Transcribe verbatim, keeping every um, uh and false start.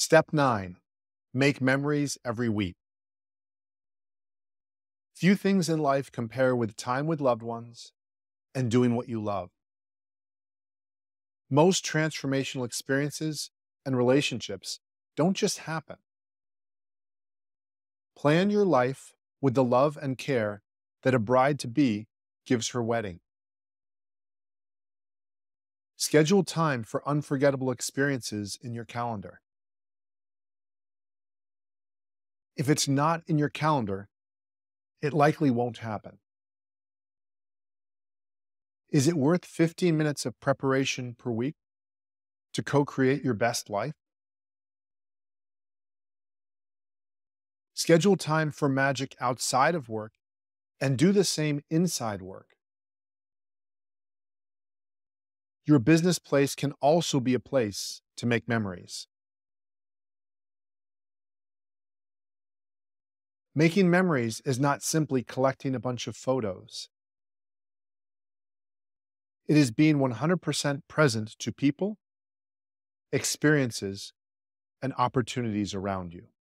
Step nine, make memories every week. Few things in life compare with time with loved ones and doing what you love. Most transformational experiences and relationships don't just happen. Plan your life with the love and care that a bride-to-be gives her wedding. Schedule time for unforgettable experiences in your calendar. If it's not in your calendar, it likely won't happen. Is it worth fifteen minutes of preparation per week to co-create your best life? Schedule time for magic outside of work and do the same inside work. Your business place can also be a place to make memories. Making memories is not simply collecting a bunch of photos. It is being one hundred percent present to people, experiences, and opportunities around you.